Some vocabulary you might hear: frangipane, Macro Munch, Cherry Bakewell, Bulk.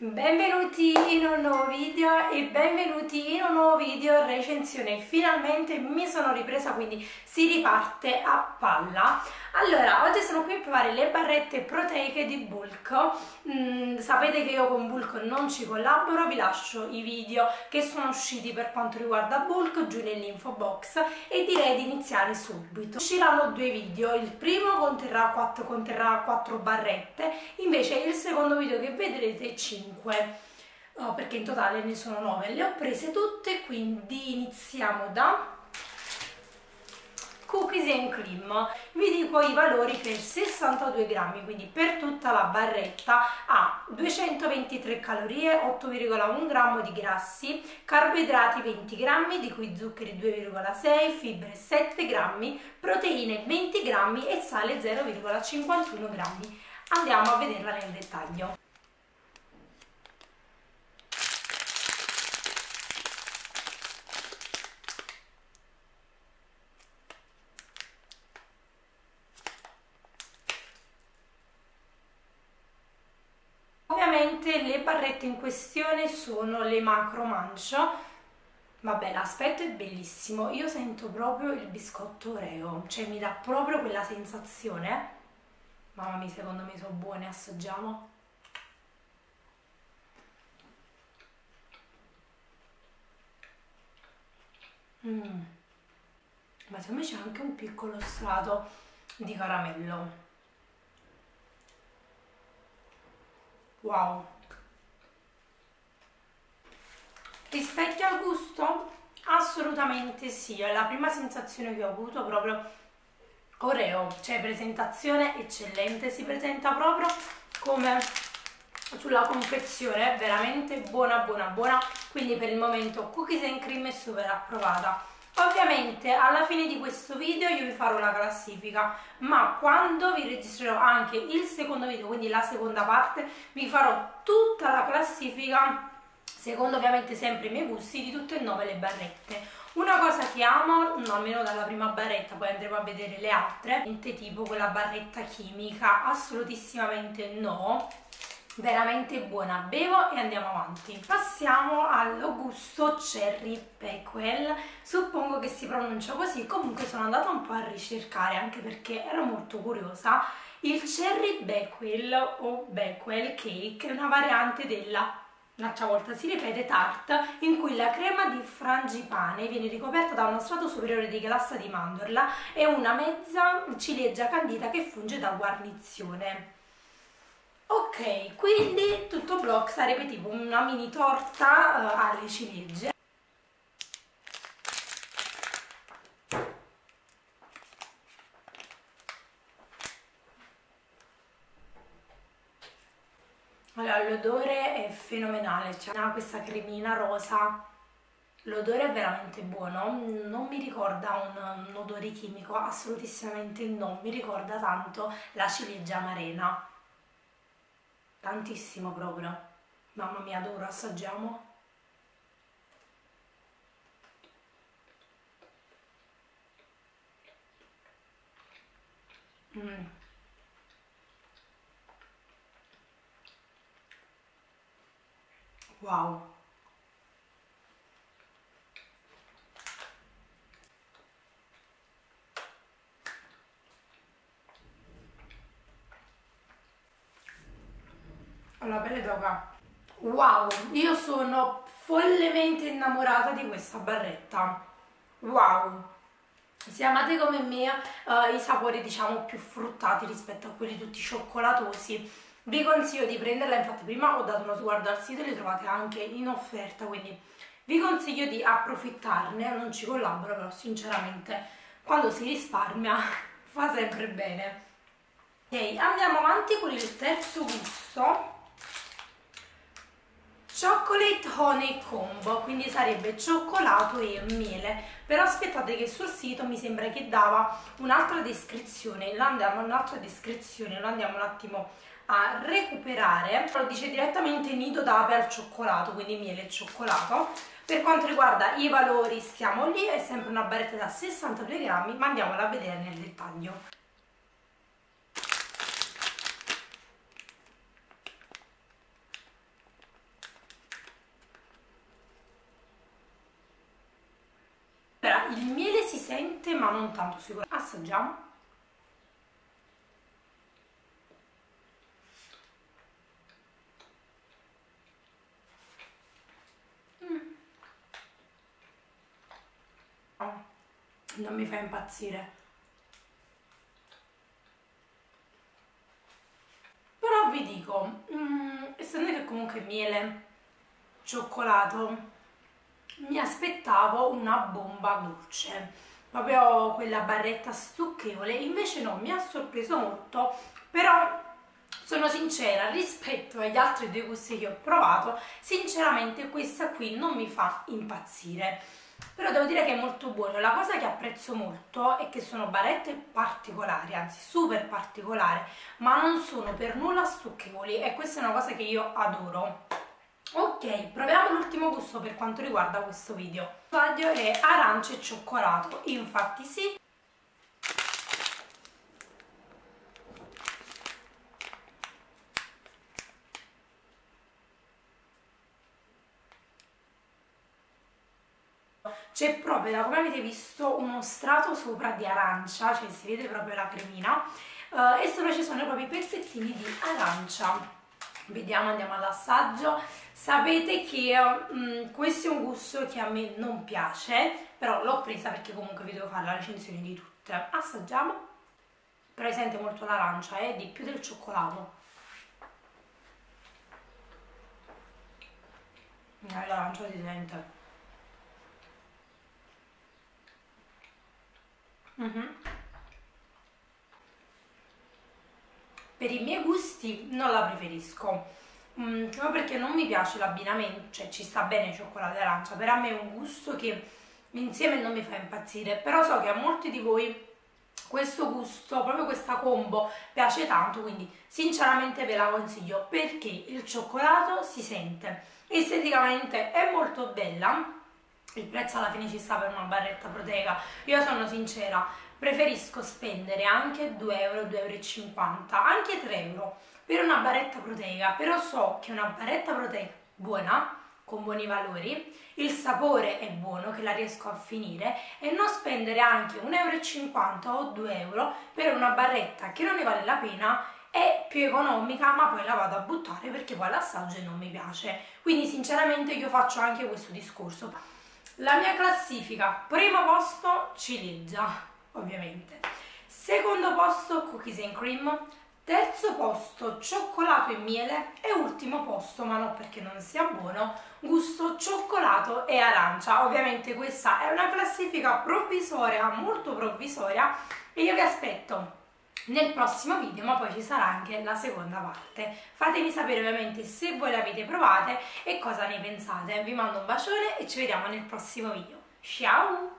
Benvenuti in un nuovo video e benvenuti in un nuovo video recensione. Finalmente mi sono ripresa, quindi si riparte a palla. Allora, oggi sono qui per fare le barrette proteiche di Bulk. Sapete che io con Bulk non ci collaboro, vi lascio i video che sono usciti per quanto riguarda Bulk giù nell'info box e direi di iniziare subito. Usciranno due video, il primo conterrà 4 barrette, invece il secondo video che vedrete 5. Perché in totale ne sono 9, le ho prese tutte, quindi iniziamo da cookies and cream. Vi dico i valori per 62 grammi, quindi per tutta la barretta ha 223 calorie, 8,1 grammo di grassi, carboidrati 20 grammi, di cui zuccheri 2,6, fibre 7 grammi, proteine 20 grammi e sale 0,51 grammi. Andiamo a vederla nel dettaglio. Le barrette in questione sono le Macro Munch. Vabbè, l'aspetto è bellissimo, io sento proprio il biscotto Oreo, cioè mi dà proprio quella sensazione. Mamma mia, secondo me sono buone, assaggiamo. Ma secondo me c'è anche un piccolo strato di caramello. Wow! Rispecchia il gusto? Assolutamente sì, è la prima sensazione che ho avuto, proprio Oreo, cioè presentazione eccellente, si presenta proprio come sulla confezione, è veramente buona buona buona, quindi per il momento cookies and cream è super approvata. Ovviamente alla fine di questo video io vi farò la classifica, ma quando vi registrerò anche il secondo video, quindi la seconda parte, vi farò tutta la classifica, secondo ovviamente sempre i miei gusti, di tutte e 9 le barrette. Una cosa che amo, no, almeno dalla prima barretta, poi andremo a vedere le altre, niente tipo quella barretta chimica, assolutissimamente no. Veramente buona, bevo e andiamo avanti. Passiamo allo gusto Cherry Bakewell, suppongo che si pronuncia così, comunque sono andata un po' a ricercare anche perché ero molto curiosa. Il Cherry Bakewell o Bakewell Cake è una variante della, un'altra volta si ripete, tart, in cui la crema di frangipane viene ricoperta da uno strato superiore di glassa di mandorla e una mezza ciliegia candita che funge da guarnizione. Ok, quindi tutto blocco, sarebbe tipo una mini torta alle ciliegie. Allora, l'odore è fenomenale, cioè, ha questa cremina rosa, l'odore è veramente buono, non mi ricorda un odore chimico, assolutissimamente no, mi ricorda tanto la ciliegia amarena. Tantissimo proprio, mamma mia, adoro, assaggiamo. Wow. La pelle d'oca. Wow, io sono follemente innamorata di questa barretta. Wow, se amate come me i sapori diciamo più fruttati rispetto a quelli tutti cioccolatosi, vi consiglio di prenderla. Infatti prima ho dato uno sguardo al sito e le trovate anche in offerta, quindi vi consiglio di approfittarne. Non ci collaboro, però sinceramente quando si risparmia fa sempre bene. Ok, andiamo avanti con il terzo gusto, chocolate honey combo, quindi sarebbe cioccolato e miele, però aspettate che sul sito mi sembra che dava un'altra descrizione, lo andiamo un attimo a recuperare. Lo dice direttamente nido d'ape al cioccolato, quindi miele e cioccolato. Per quanto riguarda i valori stiamo lì, è sempre una barretta da 62 grammi, ma andiamola a vedere nel dettaglio. il miele si sente ma non tanto sicuramente. Assaggiamo. Non mi fa impazzire, però vi dico, essendo che comunque miele, cioccolato, mi aspettavo una bomba dolce, proprio quella barretta stucchevole, invece no, mi ha sorpreso molto. Però sono sincera, rispetto agli altri due gusti che ho provato, sinceramente questa qui non mi fa impazzire. Però devo dire che è molto buono. La cosa che apprezzo molto è che sono barrette particolari, anzi super particolari, ma non sono per nulla stucchevoli, e questa è una cosa che io adoro. Ok, proviamo l'ultimo gusto per quanto riguarda questo video. Il gusto è arancia e cioccolato, infatti sì. C'è proprio, da come avete visto, uno strato sopra di arancia, cioè si vede proprio la cremina, e sopra ci sono proprio i pezzettini di arancia. Vediamo, andiamo all'assaggio. Sapete che questo è un gusto che a me non piace, però l'ho presa perché comunque vi devo fare la recensione di tutte. Assaggiamo. Presente molto l'arancia, di più del cioccolato. L'arancia si sente. Per i miei gusti non la preferisco, proprio perché non mi piace l'abbinamento, cioè ci sta bene cioccolato e arancia, per me è un gusto che insieme non mi fa impazzire, però so che a molti di voi questo gusto, proprio questa combo, piace tanto, quindi sinceramente ve la consiglio, perché il cioccolato si sente, esteticamente è molto bella. Il prezzo alla fine ci sta per una barretta proteica. Io sono sincera, preferisco spendere anche 2 euro, 2,50 euro, anche 3 euro per una barretta proteica, però so che una barretta proteica buona, con buoni valori, il sapore è buono, che la riesco a finire, e non spendere anche 1,50 euro o 2 euro per una barretta che non ne vale la pena, è più economica, ma poi la vado a buttare perché poi l'assaggio non mi piace. Quindi sinceramente io faccio anche questo discorso. La mia classifica: primo posto ciliegia, ovviamente, secondo posto cookies and cream, terzo posto cioccolato e miele, e ultimo posto, ma non perché non sia buono, gusto cioccolato e arancia. Ovviamente questa è una classifica provvisoria, molto provvisoria, e io vi aspetto nel prossimo video, ma poi ci sarà anche la seconda parte. Fatemi sapere ovviamente se voi le avete provate e cosa ne pensate. Vi mando un bacione e ci vediamo nel prossimo video. Ciao!